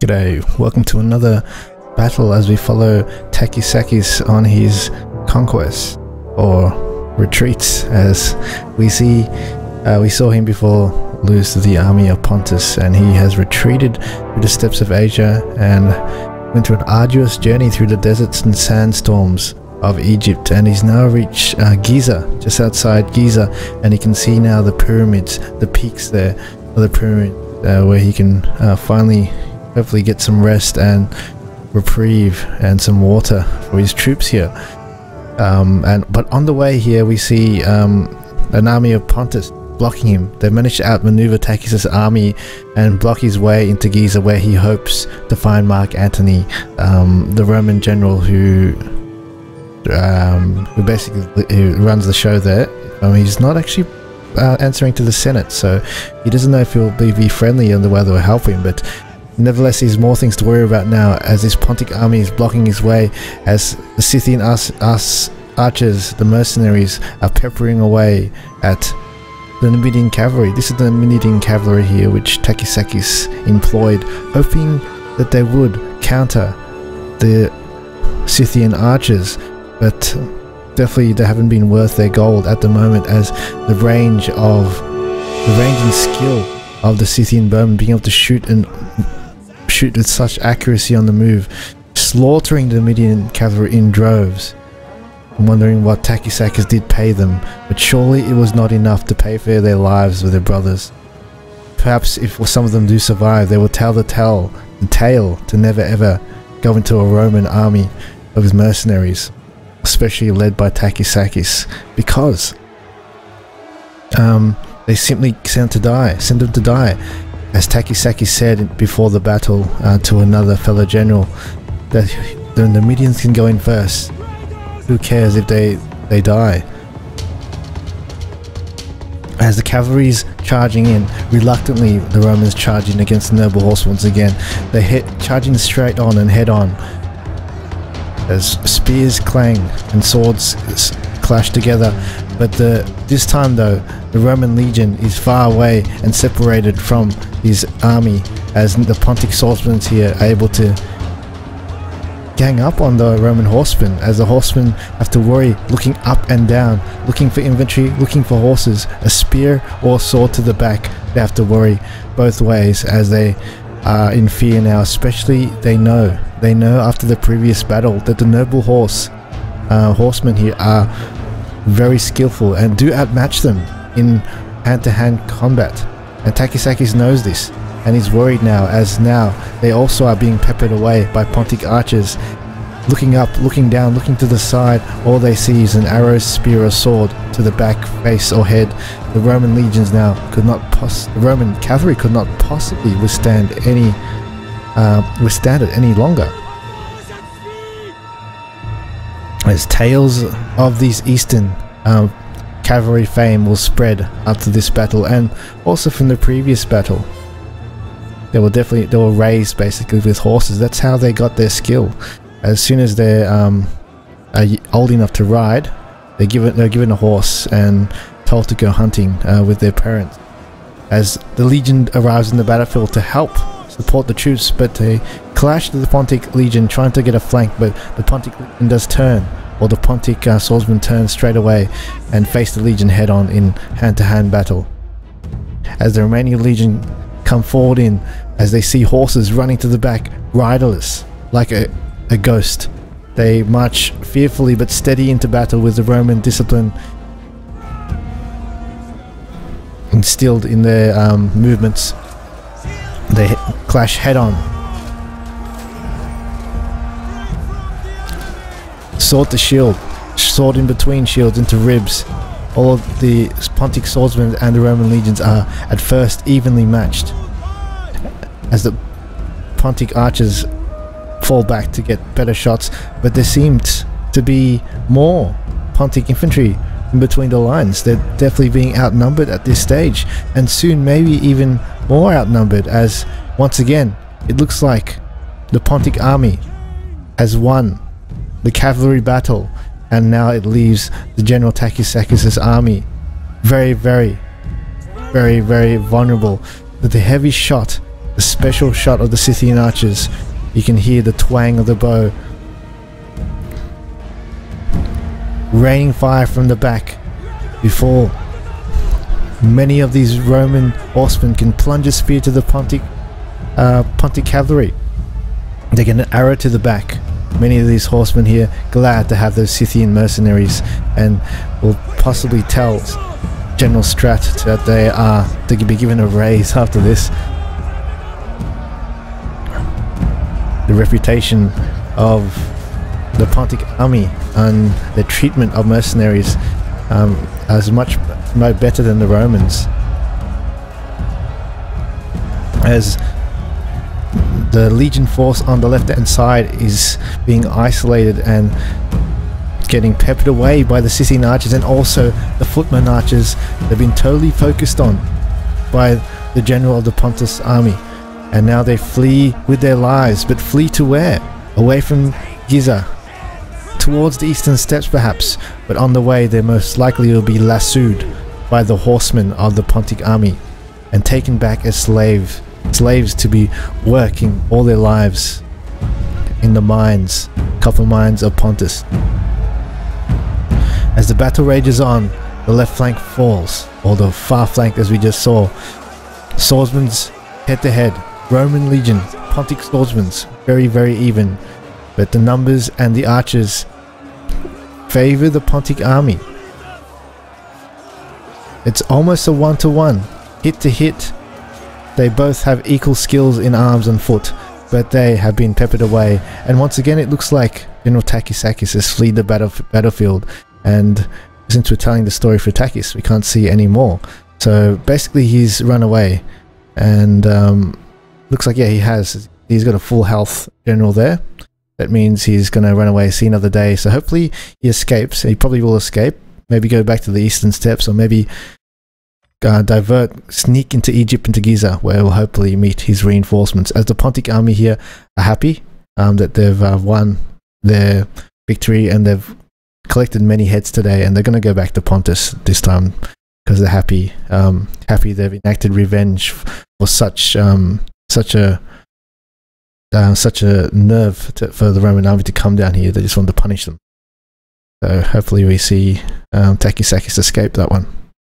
G'day, welcome to another battle as we follow Takisakis on his conquest, or retreats, as we saw him before lose to the army of Pontus, and he has retreated through the steppes of Asia and went through an arduous journey through the deserts and sandstorms of Egypt, and he's now reached Giza, just outside Giza, and he can see now the pyramids, the peaks there of the pyramid, where he can finally hopefully get some rest and reprieve and some water for his troops here. But on the way here we see an army of Pontus blocking him. They managed to outmaneuver Takis' army and block his way into Giza, where he hopes to find Mark Antony, the Roman general who basically runs the show there. He's not actually answering to the Senate, so he doesn't know if he'll be friendly and whether they'll help him, but nevertheless, there's more things to worry about now, as this Pontic army is blocking his way, as the Scythian archers, the mercenaries, are peppering away at the Numidian cavalry. This is the Numidian cavalry here, which Takisakis employed, hoping that they would counter the Scythian archers, but definitely they haven't been worth their gold at the moment, as the range and skill of the Scythian bowmen, being able to shoot with such accuracy on the move, slaughtering the Median cavalry in droves. I'm wondering what Takisakis did pay them, but surely it was not enough to pay for their lives with their brothers. Perhaps if some of them do survive, they will tell the tale to never ever go into a Roman army of his mercenaries, especially led by Takisakis, because they simply sent them to die. As Takisakis said before the battle to another fellow general, that the Numidians can go in first. Who cares if they die? As the cavalry's charging in, reluctantly the Romans charge in against the noble horse once again. They charging straight on and head on, as spears clang and swords clash together. But this time though, the Roman legion is far away and separated from his army, as the Pontic swordsmen here are able to gang up on the Roman horsemen, as the horsemen have to worry looking up and down, looking for infantry, looking for horses, a spear or sword to the back. They have to worry both ways, as they are in fear now, especially they know after the previous battle that the noble horsemen here are very skillful and do outmatch them in hand-to-hand combat, and Takisakis knows this and is worried now, as now they also are being peppered away by Pontic archers. Looking up, looking down, looking to the side, all they see is an arrow, spear or sword to the back, face or head. The Roman legions now could not the Roman cavalry could not possibly withstand it any longer. As tales of these Eastern cavalry fame will spread after this battle, and also from the previous battle. They were raised basically with horses. That's how they got their skill. As soon as they are old enough to ride, they're given a horse and told to go hunting with their parents. As the legion arrives on the battlefield to help support the troops, but they clash to the Pontic legion, trying to get a flank, but the Pontic legion does turn, or the Pontic swordsman turns straight away and face the legion head on in hand-to-hand battle. As the remaining legion come forward in, as they see horses running to the back, riderless, like a ghost. They march fearfully but steady into battle with the Roman discipline instilled in their movements. They clash head-on, sword to shield, sword in between shields into ribs. All of the Pontic swordsmen and the Roman legions are at first evenly matched, as the Pontic archers fall back to get better shots, but there seemed to be more Pontic infantry in between the lines. They're definitely being outnumbered at this stage, and soon maybe even more outnumbered, as once again it looks like the Pontic army has won the cavalry battle, and now it leaves the general Takisakis' army very, very, very, very vulnerable to the heavy shot, the a special shot of the Scythian archers. You can hear the twang of the bow. Raining fire from the back. Before many of these Roman horsemen can plunge a spear to the Pontic cavalry, they get an arrow to the back. Many of these horsemen here glad to have those Scythian mercenaries, and will possibly tell General Strat that they are to be given a raise after this. The reputation of the Pontic army and the treatment of mercenaries as much better than the Romans. As the legion force on the left-hand side is being isolated and getting peppered away by the Scythian archers and also the footman archers, they've been totally focused on by the general of the Pontus army, and now they flee with their lives. But flee to where? Away from Giza, towards the eastern steppes perhaps, but on the way they most likely will be lassoed by the horsemen of the Pontic army and taken back as slaves to be working all their lives in the mines, copper mines of Pontus. As the battle rages on, the left flank falls, or the far flank as we just saw. Swordsmen's head to head, Roman legion, Pontic swordsmen, very even, but the numbers and the archers favor the Pontic army. It's almost a one-to-one, hit to hit. They both have equal skills in arms and foot, but they have been peppered away, and once again it looks like General Takisakis has fled the battlefield, and since we're telling the story for Takis, we can't see any more. So basically he's run away, and looks like, yeah, he has. He's got a full health general there. That means he's going to run away, see another day. So hopefully he escapes. He probably will escape. Maybe go back to the eastern steppes, or maybe sneak into Egypt, into Giza, where he'll hopefully meet his reinforcements. As the Pontic army here are happy that they've won their victory, and they've collected many heads today, and they're going to go back to Pontus this time because they're happy. Happy they've enacted revenge for such a nerve for the Roman army to come down here. They just wanted to punish them. So hopefully we see Takisakis escape that one.